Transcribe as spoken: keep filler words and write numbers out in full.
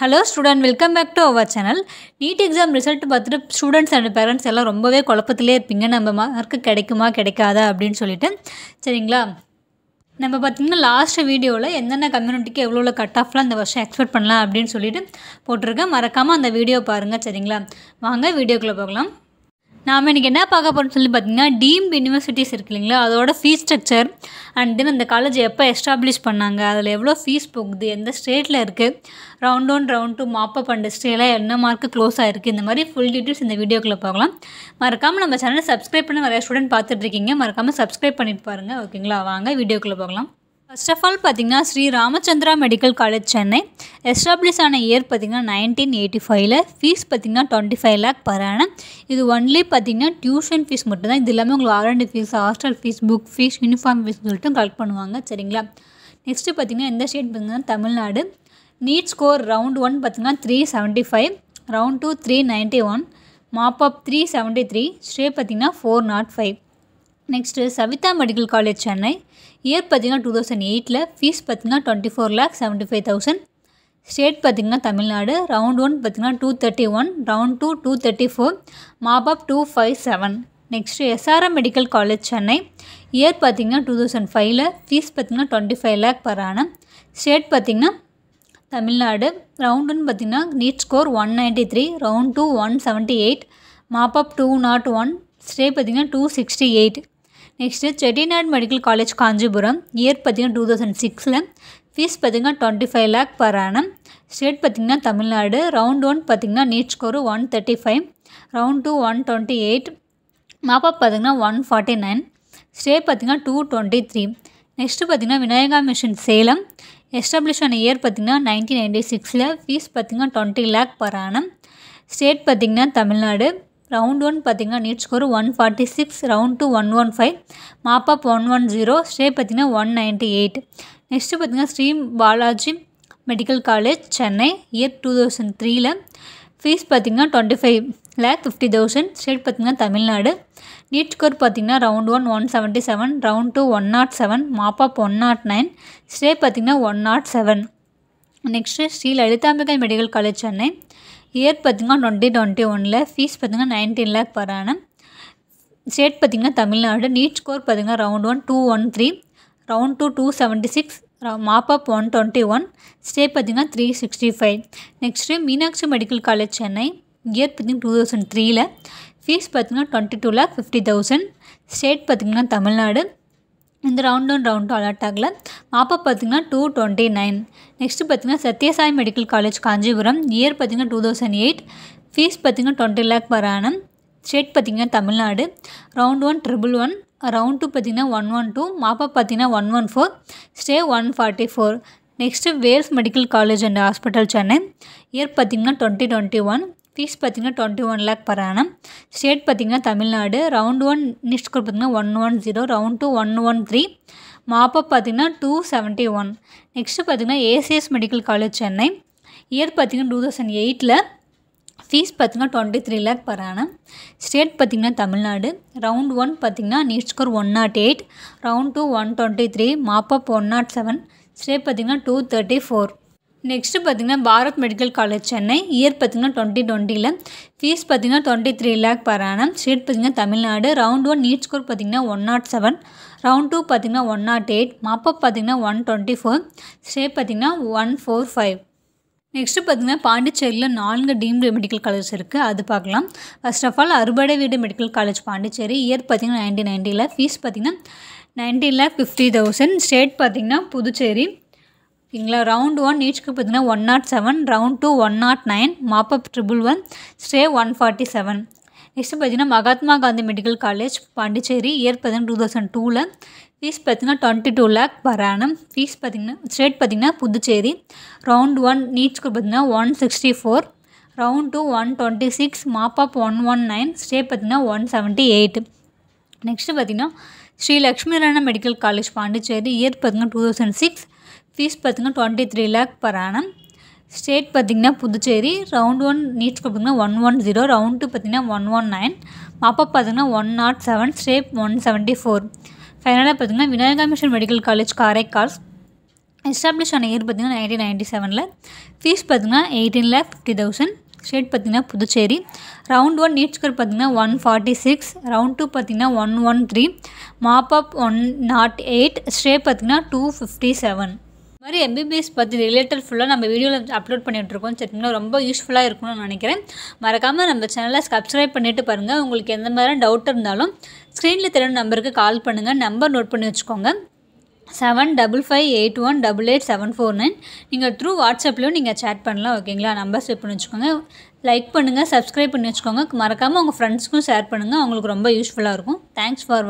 Hello students, welcome back to our channel. NEET exam result பார்த்துட்டு students and parents எல்லாம் ரொம்பவே குழப்பத்திலே இருப்பீங்க. நம்ம மார்க் கிடைக்குமா கிடைக்காதா அப்படினு சொல்லிட்டு. சரிங்களா? நம்ம பாத்தீங்கன்னா லாஸ்ட் வீடியோல என்னென்ன கம்யூனிட்டிக்கு எவ்வளவு கட் ஆஃப்ல இந்த வருஷம் எக்ஸ்பெக்ட் பண்ணலாம் அப்படினு சொல்லிட்டு போட்டுருக்கேன். மறக்காம அந்த வீடியோ பாருங்க. சரிங்களா? வாங்க வீடியோக்குள்ள போகலாம். நாம இன்னைக்கு என்ன பார்க்க போறோம்னு சொல்லி பாத்தீங்கன்னா டீம்ட் யுனிவர்சிட்டிஸ் இருக்குங்களா அதோட ஃபீஸ் ஸ்ட்ரக்சர் and then அந்த காலேஜ் எப்ப எஸ்டாப்லிஷ் பண்ணாங்க அதுல எவ்வளவு ஃபீஸ் போகுது எந்த ஸ்டேட்ல இருக்கு round one round two mop up and ஸ்டேல என்ன மார்க் க்ளோஸ் ஆ இருக்கு இந்த மாதிரி ফুল டீடைல்ஸ் இந்த வீடியோக்குள்ள பார்க்கலாம் மறக்காம நம்ம சேனலை Subscribe பண்ண நிறைய ஸ்டூடண்ட் பார்த்துட்டு இருக்கீங்க மறக்காம Subscribe பண்ணிட்டு பாருங்க ஓகேங்களா வாங்க வீடியோக்குள்ள பார்க்கலாம் First of all, Sri Ramachandra Medical College, Chennai, established in nineteen eighty-five, fees twenty-five lakh per annum. This is only tuition fees. This fees, hostel fees, book fees, uniform fees. Next, this state is Tamil Nadu. NEET score round one three seventy-five, round two three ninety-one, mop up three seventy-three, straight four oh five. Next, Savita Medical College, Chennai. Year two thousand eight, fees twenty-four lakh seventy-five thousand. State Tamil Nadu. Round one two thirty-one, round two two thirty-four, mop-up two fifty-seven. Next, S R M Medical College, Chennai. Year two thousand five, fees twenty-five lakh per annum. State Tamil Nadu. Round one NEET score one ninety-three, round two one seventy-eight, mop-up two oh one, state two sixty-eight. Next, Chetinad Medical College, Kanjipuram. Year two thousand six. Fees twenty-five lakh per annum. State Tamil Nadu. Round one NEET score one thirty-five. Round two one twenty-eight. Map-up one forty-nine. State two twenty-three. Next, Vinayaka Mission, Salem. Established on year nineteen ninety-six. Fees twenty lakh per annum. State Tamil Nadu. Round one NEET score one forty-six, round two one fifteen, mop up one ten, stay one ninety-eight. Next Sri Balaji Medical College, Chennai, year two thousand three, fees twenty-five lakh fifty thousand, state Tamil Nadu. NEET score round one one seventy-seven, round two one oh seven, mop up one oh nine, stay one oh seven. Next Sri Alitambika Medical College, Chennai. Year twenty twenty-one, fees nineteen lakh per annum. State Tamil Nadu, NEET score round one two thirteen, round two two seventy-six, mop up one twenty-one, state three sixty-five. Next, Meenaksu Medical College, Chennai. Year two thousand three, fees twenty-two lakh fifty thousand, state Tamil Nadu. In the round on round tagla, mop up two twenty-nine. Next Satya Sai Medical College, Kanjipuram. Year two thousand eight. Fees twenty lakh per annum. State Tamil Nadu. Round one triple one. Round two one twelve. Mop up one fourteen. Stay one forty-four. Next Wales Medical College and Hospital, Chennai. Year twenty twenty-one. Fees twenty-one lakh per annum. State Tamil Nadu. Round one NEET score one ten. Round two one thirteen. Mop up two seventy-one. Next A C S Medical College, Chennai. Year two thousand eight. Fees twenty-three lakh per annum. State Tamil Nadu. Round one NEET score one oh eight. Round two one twenty-three. Mop up one oh seven. State two thirty-four. Next Barath Medical College, Chennai. Year twenty twenty, fees twenty-three lakh per annum. State Tamil Nadu. Round one NEET score one oh seven, round two one oh eight, mop up one twenty-four, state one forty-five. Next Pantichari la four deemed medical colleges irukku adu paakalam. First of all, Arubadavid Medical College, Pantichari. Year nineteen ninety, fees ninety lakh fifty thousand, state Puducherry. Round one NEET score one oh seven, round two one oh nine, mop up one eleven, stay one forty-seven. Next Magathma Gandhi Medical College, Pantichari. Year two thousand two, fees twenty-two lakh per annum. Fees straight Puducherry. Round one NEET score one sixty-four, round two one twenty-six, mop up one nineteen, stay one seventy-eight. Next Sri Lakshmirana Medical College, Pantichari. Year two thousand six, fees twenty-three lakh per annum. State Puducherry. Round one NEET score one ten, round two one nineteen, mop up one oh seven, state one seventy-four. Finally Vinayaka Mission Medical College, Karaikals. Established on year nineteen ninety-seven, fees eighteen lakh fifty thousand. State Puducherry. Round one NEET score one forty-six, round two one thirteen, mop up one oh eight, stay two fifty-seven. Mari M B B S பத்தி related fulla நம்ம வீடியோல upload பண்ணிட்டு இருக்கோம். செட்னா ரொம்ப யூஸ்ஃபுல்லா இருக்கும்னு நினைக்கிறேன். மறக்காம நம்ம சேனலை subscribe பண்ணிட்டு பாருங்க. உங்களுக்கு எந்த மாதிரி டவுட் இருந்தாலும் ஸ்கிரீன்ல தெரியும் நம்பருக்கு கால் பண்ணுங்க. நம்பர் நோட் பண்ணி வெச்சுக்கோங்க. seven five five eight one eight eight seven four nine. நீங்க through WhatsApp ல நீங்க chat பண்ணலாம். ஓகேங்களா? நம்பர் சேவ் பண்ணி வெச்சுக்கோங்க. லைக் பண்ணுங்க, subscribe பண்ணி வெச்சுக்கோங்க. மறக்காம உங்க friends க்கும் share பண்ணுங்க. உங்களுக்கு ரொம்ப யூஸ்ஃபுல்லா இருக்கும். Thanks for